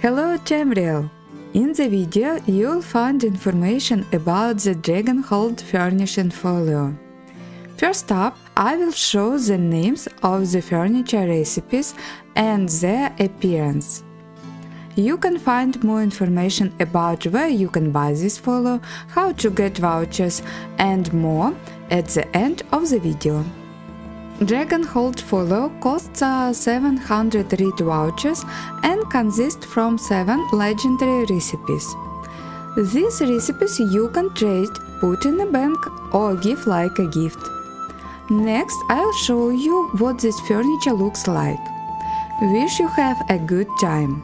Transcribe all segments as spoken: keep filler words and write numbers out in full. Hello, Tamriel! In the video you'll find information about the Dragonhold Furnishing Folio. First up, I will show the names of the furniture recipes and their appearance. You can find more information about where you can buy this folio, how to get vouchers and more at the end of the video. Dragonhold Folio costs uh, seven hundred read vouchers and consists from seven legendary recipes. These recipes you can trade, put in a bank or give like a gift. Next I'll show you what this furniture looks like. Wish you have a good time!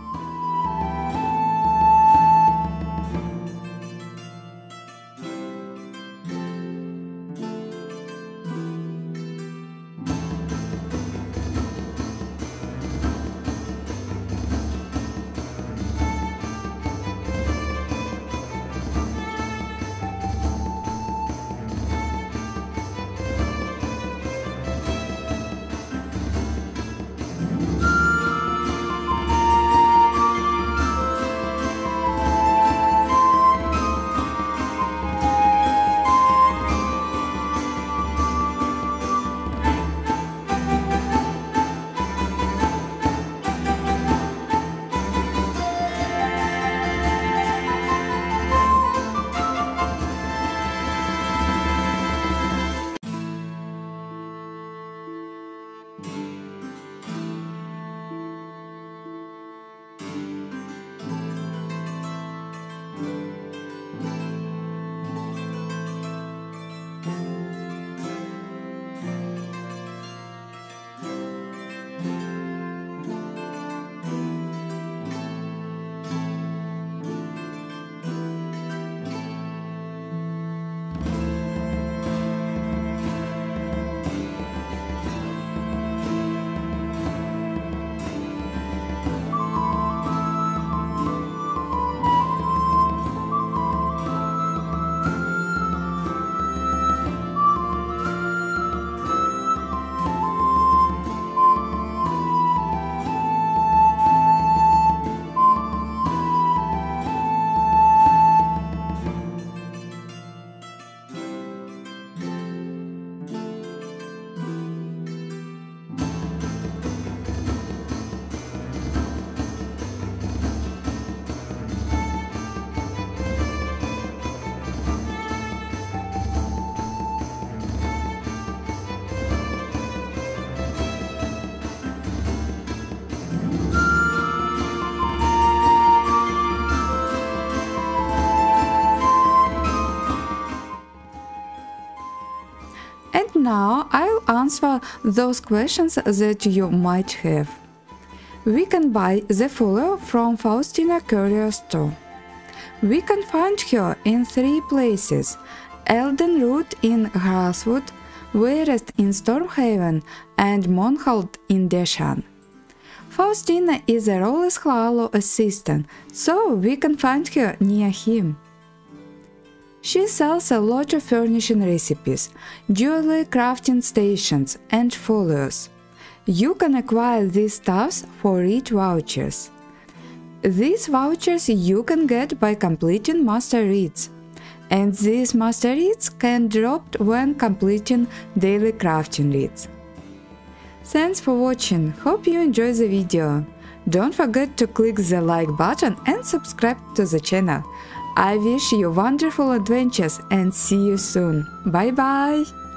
Now I'll answer those questions that you might have. We can buy the folio from Faustina Curio store. We can find her in three places: Elden Root in Grahtwood, Verest in Stormhaven and Monhold in Deshan. Faustina is a Rawl'kha assistant, so we can find her near him. She sells a lot of furnishing recipes, jewelry crafting stations and folios. You can acquire these stuffs for each vouchers. These vouchers you can get by completing master reads, and these master reads can drop when completing daily crafting reads. Thanks for watching, hope you enjoy the video. Don't forget to click the like button and subscribe to the channel. I wish you wonderful adventures and see you soon. Bye-bye!